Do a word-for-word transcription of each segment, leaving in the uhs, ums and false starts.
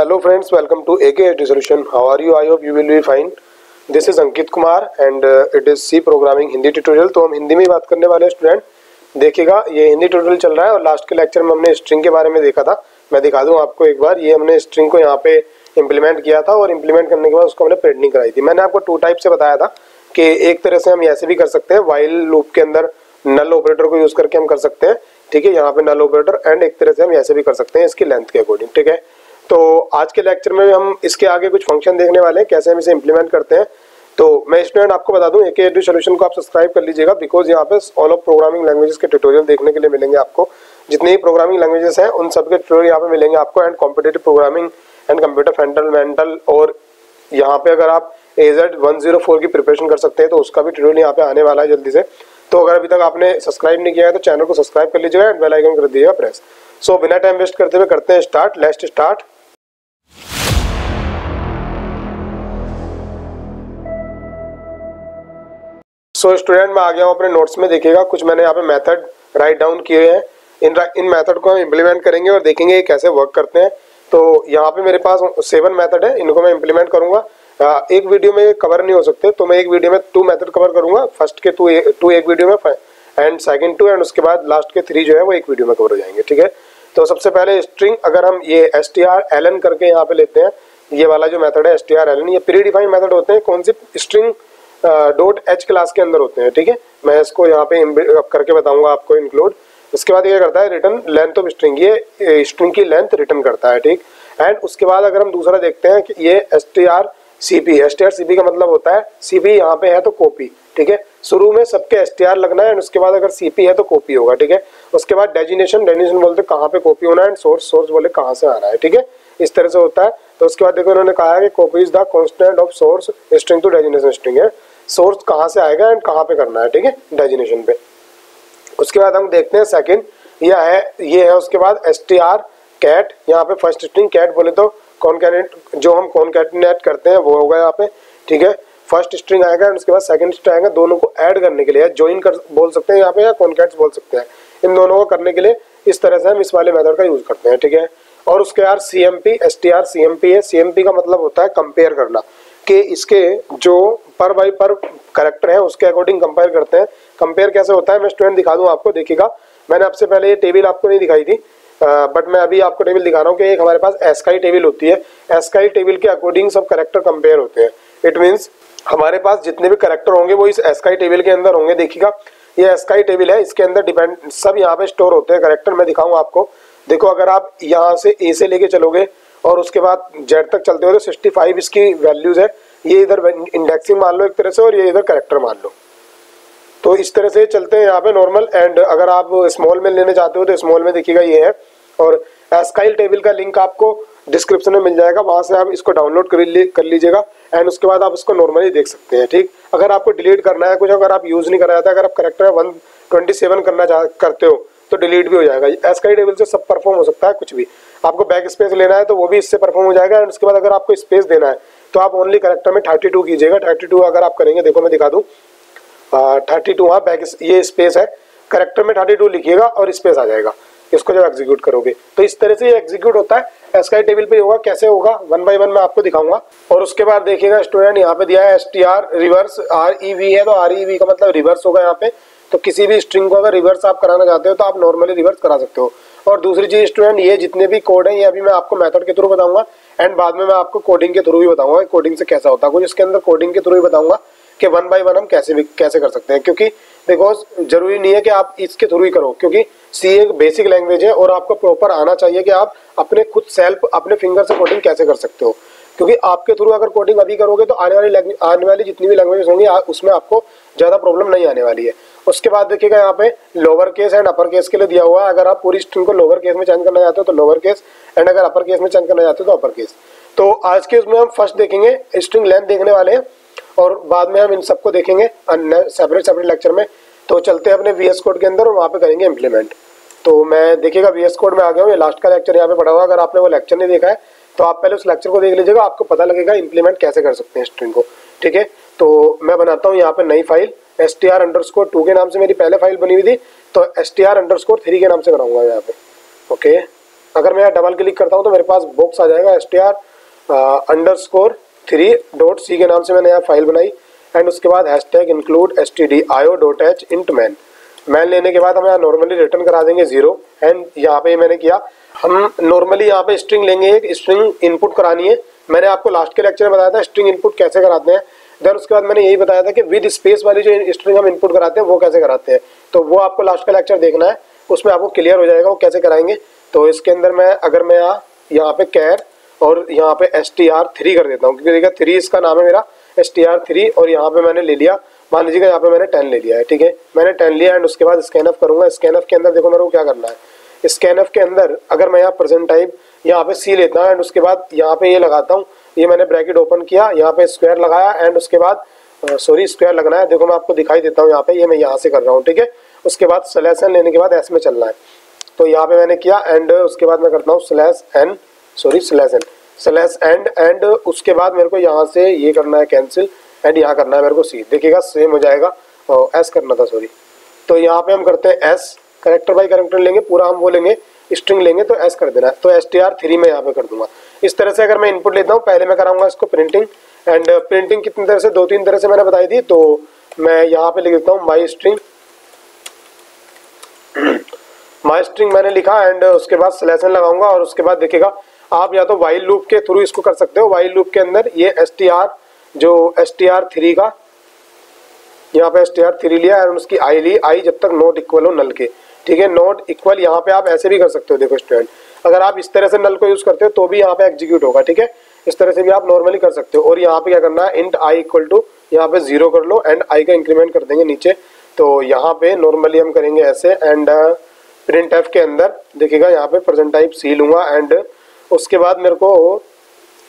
Hello friends, welcome to A K S D Solution. How are you? I hope you will be fine. This is Ankit Kumar and uh, it is C programming Hindi tutorial. तो हम हिंदी में ही बात करने वाले हैं student. देखिएगा ये Hindi tutorial चल रहा है और लास्ट के लेक्चर में हमने स्ट्रिंग के बारे में देखा था. मैं दिखा दूं आपको एक बार. ये हमने स्ट्रिंग को यहाँ पे इम्प्लीमेंट किया था और इम्प्लीमेंट करने के बाद उसको हमने प्रिंटिंग कराई थी. मैंने आपको टू टाइप से बताया था कि एक तरह से हम ऐसे भी कर सकते हैं, वाइल लूप के अंदर नल ऑपरेटर को यूज करके हम कर सकते हैं. ठीक है, यहाँ पे नल ऑपरेटर एंड एक तरह से हम ऐसे भी कर सकते हैं इसकी लेंथ के अकॉर्डिंग. ठीक है, तो आज के लेक्चर में हम इसके आगे कुछ फंक्शन देखने वाले हैं, कैसे हम इसे इम्प्लीमेंट करते हैं. तो मैं स्टूडेंट आपको बता दूं, ए के एस डी सोल्यूशन को आप सब्सक्राइब कर लीजिएगा बिकॉज यहाँ पे ऑल ऑफ प्रोग्रामिंग लैंग्वेजेस के ट्यूटोरियल देखने के लिए मिलेंगे आपको. जितनी प्रोग्रामिंग लैंग्वेजेस हैं उन सबके ट्यूटोरियल यहाँ पे मिलेंगे आपको. And competitive programming and computer fundamental, और यहाँ पे अगर आप एजेड वन जीरो फोर की प्रिपरेशन कर सकते हैं तो उसका भी ट्यूटोरियल यहाँ पे आने वाला है जल्दी से. तो अगर अभी तक आपने सब्सक्राइब नहीं किया है तो चैनल को सब्सक्राइब कर लीजिएगा एंड बेल आइकन कर दीजिएगा प्रेस. सो बिना टाइम वेस्ट करते हुए करते हैं start. Let's start. So student मैं आ गया हूँ अपने नोट्स में. देखिएगा कुछ मैंने यहाँ पे मेथड राइट डाउन किए हैं. इन इन मेथड को हम इम्प्लीमेंट करेंगे और देखेंगे कैसे वर्क करते हैं. तो यहाँ पे मेरे पास सेवन मेथड है, इनको मैं इम्प्लीमेंट करूँगा. एक वीडियो में कवर नहीं हो सकते तो मैं एक वीडियो में टू मेथड कवर करूँगा. फर्स्ट के टू टू एक वीडियो में एंड सेकेंड टू, एंड उसके बाद लास्ट के थ्री जो है वो एक वीडियो में कवर हो जाएंगे. ठीक है, तो सबसे पहले स्ट्रिंग अगर हम ये S T R L N करके यहाँ पे लेते हैं, ये वाला जो मेथड है S T R L N, ये प्री डिफाइंड मेथड होते हैं. कौन सी स्ट्रिंग डॉट एच क्लास के अंदर होते हैं. ठीक है, मैं इसको यहाँ पे करके बताऊंगा आपको इंक्लूड. उसके बाद ये करता है रिटर्न लेंथ ऑफ स्ट्रिंग, ये स्ट्रिंग की लेंथ रिटर्न करता है. ठीक, एंड उसके बाद अगर हम दूसरा देखते हैं कि ये S T R C P, S T R C P का मतलब होता है, सी पी यहाँ पे है तो कॉपी. ठीक है, शुरू में सबके एस टी आर लगना है एंड उसके बाद अगर सी पी है तो कॉपी होगा. ठीक है, उसके बाद डेजिनेशन, डेजिनेशन बोलते कहाँ पे कॉपी होना है, एंड सोर्स, सोर्स बोले कहाँ से आ रहा है. ठीक है, इस तरह से होता है. तो उसके बाद देखो उन्होंने कहा है कि copy is the constant of source string to destination string है, सोर्स कहाँ से आएगा एंड कहाँ पे करना है. ठीक है, डेजिनेशन पे. उसके बाद हम देखते हैं सेकंड, ये है ये है उसके बाद एस टी आर कैट. यहाँ पे फर्स्ट स्ट्रिंग कैट बोले तो कॉन्कैटिनेट, जो हम कॉन्कैटिनेट करते हैं वो होगा यहाँ पे. ठीक है, फर्स्ट स्ट्रिंग आएगा एंड उसके बाद सेकंड स्ट्रिंग आएगा. दोनों को ऐड करने के लिए ज्वाइन कर बोल सकते हैं यहाँ पे, या कॉन्कैट्स बोल सकते हैं. इन दोनों को करने के लिए इस तरह से हम इस वाले मेथड का यूज करते हैं. ठीक है, और उसके यार C M P, S T R C M P है. सी एम पी का मतलब होता है कंपेयर करना, कि इसके जो पर बाई पर करेक्टर है उसके अकॉर्डिंग कंपेयर करते हैं. कंपेयर कैसे होता है मैं स्टूडेंट दिखा दूं आपको. देखिएगा मैंने आपसे पहले ये टेबल आपको नहीं दिखाई थी, बट मैं अभी आपको टेबल दिखा रहा हूँ कि एक हमारे पास एस्काई टेबल होती है. एस्काई टेबल के अकॉर्डिंग सब करेक्टर कंपेयर होते हैं. इट मीन्स हमारे पास जितने भी करेक्टर होंगे वो इस एस्काई टेबल के अंदर होंगे. देखिएगा ये एस्काई टेबल है, इसके अंदर डिपेंड सब यहाँ पे स्टोर होते हैं करेक्टर. मैं दिखाऊँ आपको. देखो अगर आप यहाँ से ए से लेके चलोगे और उसके बाद जेड तक चलते हो तो सिक्सटी फाइव इसकी वैल्यूज है. ये इधर इंडेक्सिंग मान लो एक तरह से, और ये इधर करेक्टर मान लो. तो इस तरह से चलते हैं यहाँ पे नॉर्मल. एंड अगर आप स्मॉल में लेने चाहते हो तो स्मॉल में देखिएगा ये है. और एस्काइल टेबल का लिंक आपको डिस्क्रिप्शन में मिल जाएगा, वहाँ से आप इसको डाउनलोड कर लीजिएगा एंड उसके बाद आप उसको नॉर्मली देख सकते हैं. ठीक, अगर आपको डिलीट करना है कुछ, अगर आप यूज़ नहीं करना चाहते, अगर आप करेक्टर वन ट्वेंटी सेवन करना चाह करते हो तो डिलीट भी हो जाएगा. एस्काई टेबल से सब परफॉर्म हो सकता है, कुछ भी. आपको बैक स्पेस लेना है तो वो भी इससे परफॉर्म हो जाएगा. एंड उसके बाद अगर आपको स्पेस देना है तो आप ओनली करेक्टर में थर्टी टू कीजिएगा. थर्टी टू अगर आप करेंगे, देखो मैं दिखा दूँ, थर्टी टू. हाँ, बैक ये स्पेस है, करेक्टर में थर्टी टू लिखिएगा और स्पेस आ जाएगा इसको जब एग्जीक्यूट करोगे. तो इस तरह से ये एग्जीक्यूट होता है. एस्काई टेबल पे होगा, कैसे होगा वन बाई वन मैं आपको दिखाऊंगा. और उसके बाद देखिएगा स्टूडेंट यहाँ पे दिया है S T R reverse, R E V है तो आर ई वी का मतलब रिवर्स होगा यहाँ पे. तो किसी भी स्ट्रिंग को अगर रिवर्स आप कराना चाहते हो तो आप नॉर्मली रिवर्स करा सकते हो. और दूसरी चीज स्टूडेंट, ये जितने भी कोड हैं ये अभी मैं आपको मेथड के थ्रू बताऊंगा एंड बाद में मैं आपको कोडिंग के थ्रू भी बताऊंगा कोडिंग से कैसा होता है कुछ. इसके अंदर कोडिंग के थ्रू ही बताऊंगा कि वन बाय वन हम कैसे भी कैसे कर सकते हैं, क्योंकि बिकॉज जरूरी नहीं है कि आप इसके थ्रू ही करो, क्योंकि सी एक बेसिक लैंग्वेज है और आपको प्रॉपर आना चाहिए कि आप अपने खुद सेल्फ अपने फिंगर से कोडिंग कैसे कर सकते हो. क्योंकि आपके थ्रू अगर कोडिंग अभी करोगे तो आने वाली आने वाली जितनी भी लैंग्वेज होंगी उसमें आपको ज़्यादा प्रॉब्लम नहीं आने वाली है. उसके बाद देखिएगा यहाँ पे lower case and upper case के लिए दिया हुआ है. अगर आप पूरी स्ट्रिंग को लोअर केस में चेंज करना चाहते हो तो लोअर केस, एंड अगर अपर केस में चेंज करना चाहते हो तो अपर केस. तो आज के उसमें हम फर्स्ट देखेंगे स्ट्रिंग लेंथ देखने वाले हैं, और बाद में हम इन सबको देखेंगे सेपरेट सेपरेट लेक्चर में. तो चलते हैं अपने वी एस कोड के अंदर और वहाँ पे करेंगे इम्प्लीमेंट. तो मैं देखिएगा वी एस कोड में आ गया हूँ. ये लास्ट का लेक्चर यहाँ पे पड़ा हुआ, अगर आपने वो लेक्चर नहीं देखा है तो आप पहले उस लेक्चर को देख लीजिएगा, आपको पता लगेगा इम्प्लीमेंट कैसे कर सकते हैं स्ट्रिंग को. ठीक है, तो मैं बनाता हूँ यहाँ पे नई file S T R underscore two के नाम से. मेरी पहले फाइल बनी हुई थी तो S T R underscore three के नाम से बनाऊंगा यहाँ पे. ओके, अगर मैं डबल क्लिक करता हूँ तो मेरे पास बॉक्स आ जाएगा S T R underscore three dot C के नाम से मैंने यहाँ फाइल बनाई एंड उसके बाद hash tag include S T D I O dot H int main main लेने के बाद हम यहाँ नॉर्मली रिटर्न करा देंगे जीरो एंड यहाँ पे मैंने किया हम नॉर्मली यहाँ पे स्ट्रिंग लेंगे एक स्ट्रिंग इनपुट करानी है। मैंने आपको लास्ट के लेक्चर में बताया था स्ट्रिंग इनपुट कैसे कराते हैं। देन उसके बाद मैंने यही बताया था कि विद स्पेस वाली जो स्ट्रिंग हम इनपुट कराते हैं वो कैसे कराते हैं, तो वो आपको लास्ट का लेक्चर देखना है, उसमें आपको क्लियर हो जाएगा वो कैसे कराएंगे। तो इसके अंदर मैं अगर मैं यहाँ यहाँ पे कैर और यहाँ पे एस टी आर थ्री कर देता हूँ क्योंकि देखिए थ्री इसका नाम है मेरा एस टी आर थ्री और यहाँ पे मैंने ले लिया, मान लीजिएगा यहाँ पे मैंने टेन ले लिया है, ठीक है मैंने टेन लिया एंड उसके बाद स्कैन ऑफ करूँगा। स्कैन ऑफ के अंदर देखो मेरे को क्या करना है, स्कैन ऑफ के अंदर अगर मैं यहाँ प्रेजेंट टाइप यहाँ पे सी लेता हूँ एंड उसके बाद यहाँ पे ये लगाता हूँ, ये मैंने ब्रैकेट ओपन किया यहाँ पे स्क्वायर लगाया एंड उसके बाद सॉरी स्क्वायर लगना है, देखो मैं आपको दिखाई देता हूँ यहाँ पे ये मैं यहाँ से कर रहा हूँ, ठीक है। उसके बाद स्लैश एन लेने के बाद एस में चलना है तो यहाँ पे मैंने किया एंड उसके बाद मैं करता हूँ slash N sorry slash N slash and and उसके बाद मेरे को यहाँ से ये करना है कैंसिल एंड यहाँ करना है मेरे को सी, देखिएगा सेम हो जाएगा और एस करना था सॉरी। तो यहाँ पे हम करते हैं एस, करेक्टर बाई करेक्टर लेंगे पूरा हम वो लेंगे स्ट्रिंग लेंगे तो एस कर देना है, तो एस टी आर थ्री में यहाँ पे कर दूंगा। इस तरह से अगर मैं इनपुट लेता हूँ, पहले मैं कराऊंगा इसको प्रिंटिंग एंड प्रिंटिंग कितनी तरह से दो तीन तरह से मैंने बताई थी, तो मैं यहाँ पे लिख देता हूँ माई स्ट्रिंग माई स्ट्रिंग मैंने लिखा एंड उसके बाद स्लैश एन लगाऊंगा और उसके बाद देखिएगा आप या तो वाइल लूप के थ्रू इसको कर सकते हो। वाइल लूप के अंदर ये एस टी आर जो एस टी आर थ्री का यहाँ पे एस टी आर थ्री लिया एंड उसकी आई ली, आई जब तक नॉट इक्वल हो नल के, ठीक है नॉट इक्वल। यहाँ पे आप ऐसे भी कर सकते हो, देखो स्टूडेंट अगर आप इस तरह से नल को यूज करते हो तो भी यहाँ पे एग्जीक्यूट होगा, ठीक है इस तरह से भी आप नॉर्मली कर सकते हो। और यहाँ पे क्या करना है इंट आई इक्वल टू यहाँ पे जीरो कर लो एंड आई का इंक्रीमेंट कर देंगे नीचे, तो यहाँ पे नॉर्मली हम करेंगे ऐसे एंड प्रिंट एफ के अंदर देखिएगा यहाँ पे प्रेजेंट टाइप सी लूंगा एंड उसके बाद मेरे को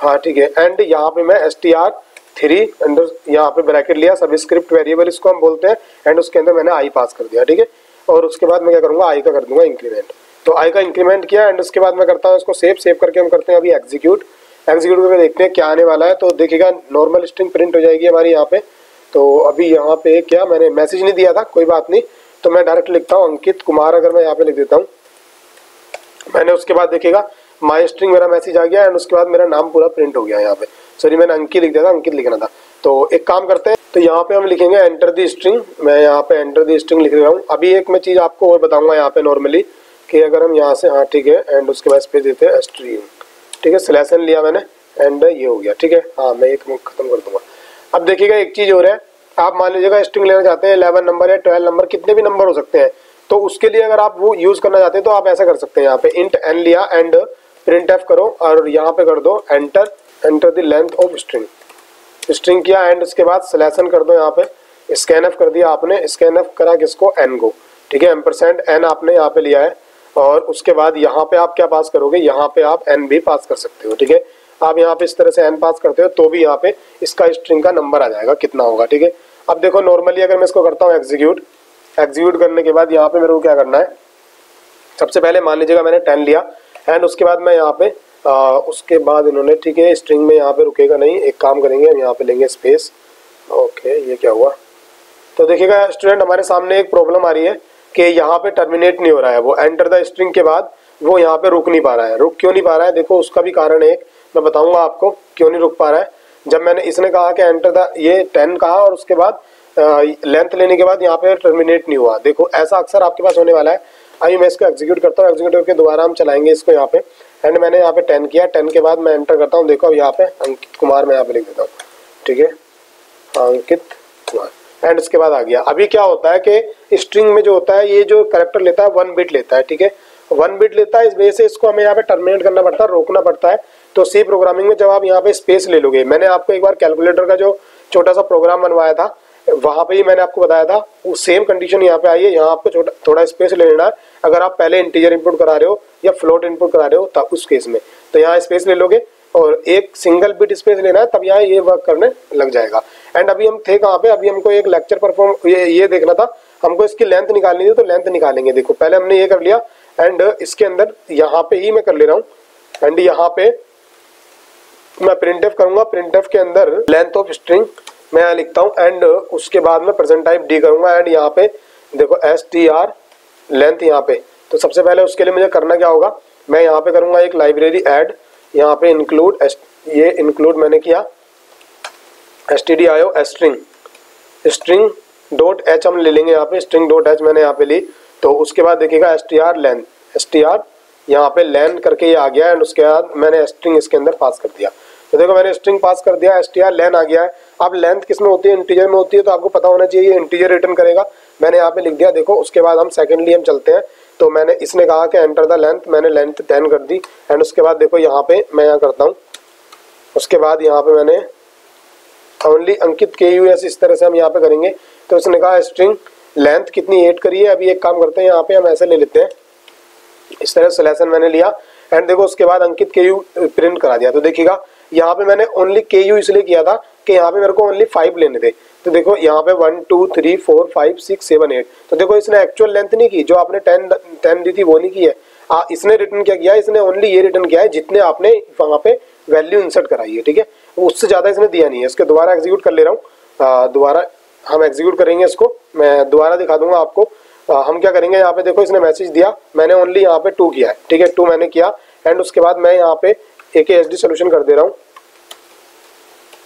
हाँ ठीक है एंड यहाँ पे मैं S T R three under यहाँ पे ब्रैकेट लिया सब स्क्रिप्ट वेरिएबल इसको हम बोलते हैं एंड उसके अंदर मैंने आई पास कर दिया, ठीक है और उसके बाद मैं क्या करूँगा आई का कर दूंगा इंक्रीमेंट, तो आई का इंक्रीमेंट किया एंड उसके बाद मैं करता हूँ इसको सेव। सेव करके हम करते हैं अभी एग्जीक्यूट, एग्जीक्यूट करके देखते हैं क्या आने वाला है। तो देखिएगा नॉर्मल स्ट्रिंग प्रिंट हो जाएगी हमारी यहाँ पे। तो अभी यहाँ पे क्या मैंने मैसेज नहीं दिया था, कोई बात नहीं, तो मैं डायरेक्ट लिखता हूँ अंकित कुमार, अगर मैं यहाँ पे लिख देता हूँ मैंने, उसके बाद देखिएगा माई स्ट्रिंग मेरा मैसेज आ गया एंड उसके बाद मेरा नाम पूरा प्रिंट हो गया यहाँ पे। सॉरी मैंने अंकित लिख दिया था, अंकित लिखना था। तो एक काम करते हैं, तो यहाँ पे हम लिखेंगे एंटर दी स्ट्रिंग, मैं यहाँ पे एंटर दी स्ट्रिंग लिख रहा हूँ। अभी एक मैं चीज़ आपको और बताऊंगा यहाँ पे नॉर्मली कि अगर हम यहाँ से हाँ ठीक है एंड उसके बाद स्पेस देते हैं स्ट्रिंग, ठीक है स्लैश एन लिया मैंने एंड ये हो गया, ठीक है हाँ मैं एक खत्म कर दूंगा। अब देखिएगा एक चीज़ हो रहा है, आप मान लीजिएगा स्ट्रिंग लेना चाहते हैं इलेवन नंबर या ट्वेल्व नंबर, कितने भी नंबर हो सकते हैं, तो उसके लिए अगर आप वो यूज़ करना चाहते हैं तो आप ऐसा कर सकते हैं। यहाँ पे इंट एन लिया एंड प्रिंट एफ करो और यहाँ पे कर दो enter enter the length of string, string किया एंड उसके बाद स्लैशन कर दो, यहाँ पे स्कैन एफ कर दिया आपने, स्कैन एफ करा किसको एन को, ठीक है एम परसेंट एन आपने यहाँ पे लिया है और उसके बाद यहाँ पे आप क्या पास करोगे, यहाँ पे आप एन भी पास कर सकते हो, ठीक है आप यहाँ पे इस तरह से एन पास करते हो तो भी यहाँ पे इसका स्ट्रिंग का नंबर आ जाएगा कितना होगा, ठीक है। अब देखो नॉर्मली अगर मैं इसको करता हूँ एग्जीक्यूट, एग्जीक्यूट करने के बाद यहाँ पे मेरे को क्या करना है, सबसे पहले मान लीजिएगा मैंने टेन लिया एंड उसके बाद मैं यहाँ पे आ, उसके बाद इन्होंने ठीक है स्ट्रिंग में यहाँ पे रुकेगा नहीं, एक काम करेंगे हम यहाँ पे लेंगे स्पेस, ओके ये क्या हुआ। तो देखिएगा स्टूडेंट हमारे सामने एक प्रॉब्लम आ रही है कि यहाँ पे टर्मिनेट नहीं हो रहा है, वो एंटर द स्ट्रिंग के बाद वो यहाँ पे रुक नहीं पा रहा है। रुक क्यों नहीं पा रहा है, देखो उसका भी कारण है, मैं बताऊँगा आपको क्यों नहीं रुक पा रहा है। जब मैंने इसने कहा कि एंटर द ये टेन कहा और उसके बाद लेंथ लेने के बाद यहाँ पे टर्मिनेट नहीं हुआ, देखो ऐसा अक्सर आपके पास होने वाला है। अभी मैं इसको एग्जीक्यूट करता हूँ, एग्जीक्यूट करके दोबारा हम चलाएंगे इसको यहाँ पे एंड मैंने यहाँ पे टेन किया, टेन के बाद मैं एंटर करता हूँ, देखो अब यहाँ पे अंकित कुमार मैं यहाँ पे लिख देता हूँ, ठीक है अंकित कुमार एंड उसके बाद आ गया। अभी क्या होता है कि स्ट्रिंग में जो होता है ये जो कैरेक्टर लेता है वन बिट लेता है, ठीक है वन बिट लेता है, इस वजह से इसको हमें यहाँ पे टर्मिनेट करना पड़ता है, रोकना पड़ता है। तो सी प्रोग्रामिंग में जब आप यहाँ पे स्पेस ले लोगे, मैंने आपको एक बार कैलकुलेटर का जो छोटा सा प्रोग्राम बनवाया था वहाँ पे ही मैंने आपको बताया था, वो सेम कंडीशन यहाँ पे आई है। यहाँ आपको थोड़ा स्पेस ले लेना है, अगर आप पहले इंटीजर इनपुट करा रहे हो या फ्लोट इनपुट करा रहे हो तब उस केस में तो यहाँ स्पेस ले लोगे और एक सिंगल बिट स्पेस लेना है, तब यहाँ ये वर्क करने लग जाएगा। एंड अभी हम थे कहाँ पे, अभी हमको एक लेक्चर परफॉर्म ये ये देखना था, हमको इसकी लेंथ निकालनी थी तो लेंथ निकालेंगे। देखो पहले हमने ये कर लिया एंड इसके अंदर यहाँ पे ही मैं कर ले रहा हूँ एंड यहाँ पे मैं प्रिंट एफ करूँगा, प्रिंट एफ के अंदर लेंथ ऑफ स्ट्रिंग मैं यहाँ लिखता हूँ एंड उसके बाद मैं प्रेजेंट टाइप डी करूँगा एंड यहाँ पे देखो एस टी आर लेंथ यहाँ पे। तो सबसे पहले उसके लिए मुझे करना क्या होगा, मैं यहाँ पे करूँगा एक लाइब्रेरी ऐड, यहाँ पे इंक्लूड, ये इंक्लूड मैंने किया S T D I O string, string dot H हम ले लेंगे यहाँ पे, स्ट्रिंग डॉट एच मैंने यहाँ पे ली। तो उसके बाद देखिएगा S T R len, S T R यहाँ पे लैन करके ये आ गया है एंड उसके बाद मैंने स्ट्रिंग इसके अंदर पास कर दिया। तो देखो मैंने स्ट्रिंग पास कर दिया, एस टी आर लैन आ गया है। अब लेंथ किस में होती है, इंटीजर में होती है, तो आपको पता होना चाहिए इंटीजर रिटर्न करेगा। मैंने यहाँ पे लिख दिया। देखो उसके बाद हम सेकेंडली हम चलते हैं, तो मैंने इसने कहा कि एंटर द लेंथ, मैंने लेंथ टेन कर दी एंड उसके बाद देखो यहाँ पे मैं यहाँ करता हूँ, उसके बाद यहाँ पे मैंने ओनली अंकित के यू एस, इस तरह से हम यहाँ पे करेंगे। तो उसने कहा स्ट्रिंग लेंथ कितनी एड करी है। अभी एक काम करते हैं, यहाँ पे हम ऐसे ले लेते हैं, इस तरह से लेसन मैंने लिया एंड देखो उसके बाद अंकित के यू प्रिंट करा दिया। तो देखिएगा यहाँ पे मैंने ओनली के यू इसलिए किया था कि यहाँ पे मेरे को ओनली फाइव लेने थे। तो देखो यहाँ पे one two three four five six seven eight, तो देखो इसने एक्चुअल लेंथ नहीं की, जो आपने टेन टेन दी थी वो नहीं की है। आ, इसने रिटर्न क्या किया, इसने ओनली ये रिटर्न किया है जितने आपने वहाँ पे वैल्यू इंसर्ट कराई है, ठीक है, उससे ज़्यादा इसने दिया नहीं है। इसके दोबारा एग्जीक्यूट कर ले रहा हूँ, दोबारा हम एग्जीक्यूट करेंगे इसको, मैं दोबारा दिखा दूंगा आपको। आ, हम क्या करेंगे, यहाँ पे देखो इसने मैसेज दिया, मैंने ओनली यहाँ पे टू किया है, ठीक है, टू मैंने किया एंड उसके बाद मैं यहाँ पे ए के एस डी सोल्यूशन कर दे रहा हूँ।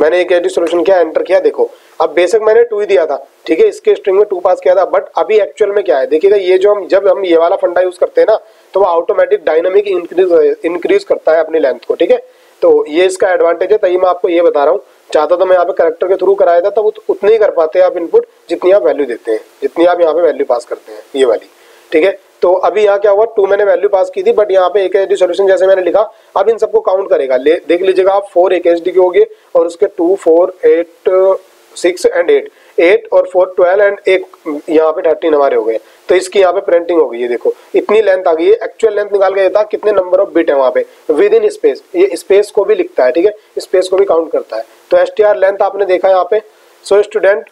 मैंने A K S D solution किया, एंटर किया, देखो अब बेशक मैंने टू ही दिया था, ठीक है, इसके स्ट्रिंग में टू पास किया था, बट अभी एक्चुअल में क्या है देखिएगा, ये जो हम जब हम ये वाला फंडा यूज करते हैं ना, तो वो ऑटोमेटिक डायनामिक इंक्रीज इंक्रीज करता है अपनी लेंथ को, ठीक है। तो ये इसका एडवांटेज है, तभी मैं आपको ये बता रहा हूँ। चाहता तो मैं यहाँ पे करेक्टर के थ्रू कराया था, तब उतने ही कर पाते हैं आप इनपुट जितनी आप वैल्यू देते हैं, जितनी आप यहाँ पे वैल्यू पास करते हैं, ये वाली, ठीक है। तो अभी यहाँ क्या हुआ, टू मैंने वैल्यू पास की थी, बट यहाँ पे एक एच डी सोल्यूशन जैसे मैंने लिखा, अब इन सबको काउंट करेगा। ले, देख लीजिएगा आप, फोर एक एच डी के हो गए और उसके two four eight six and eight eight और फोर ट्वेल्व एंड एक यहाँ पे थर्टीन हमारे हो गए। तो इसकी यहाँ पे प्रिंटिंग हो गई है, देखो इतनी लेंथ आ गई है। एक्चुअल लेंथ निकाल के था कितने नंबर ऑफ बिट है वहाँ पे विद इन स्पेस, ये स्पेस को भी लिखता है, ठीक है, स्पेस को भी काउंट करता है। तो एस टी आर लेंथ आपने देखा यहाँ पे। सो स्टूडेंट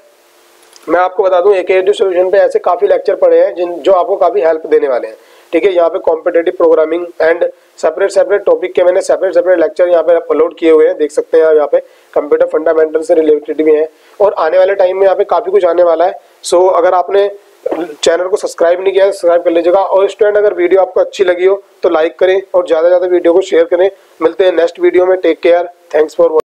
मैं आपको बता दूं, ए के एस डी सोल्यूशन पे ऐसे काफी लेक्चर पड़े हैं जिन जो आपको काफी हेल्प देने वाले हैं, ठीक है। यहाँ पे competitive programming and separate separate topic के मैंने सेपरेट सेपरेट लेक्चर यहाँ पे अपलोड किए हुए हैं, देख सकते हैं आप। यहाँ पे कंप्यूटर फंडामेंटल से रिलेटेड भी हैं और आने वाले टाइम में यहाँ पे काफी कुछ आने वाला है। सो so, अगर आपने चैनल को सब्सक्राइब नहीं किया है सब्सक्राइब कर लीजिएगा। और स्टूडेंट अगर वीडियो आपको अच्छी लगी हो तो लाइक करें और ज्यादा से ज्यादा वीडियो को शेयर करें। मिलते हैं नेक्स्ट वीडियो में, take care, thanks for watching.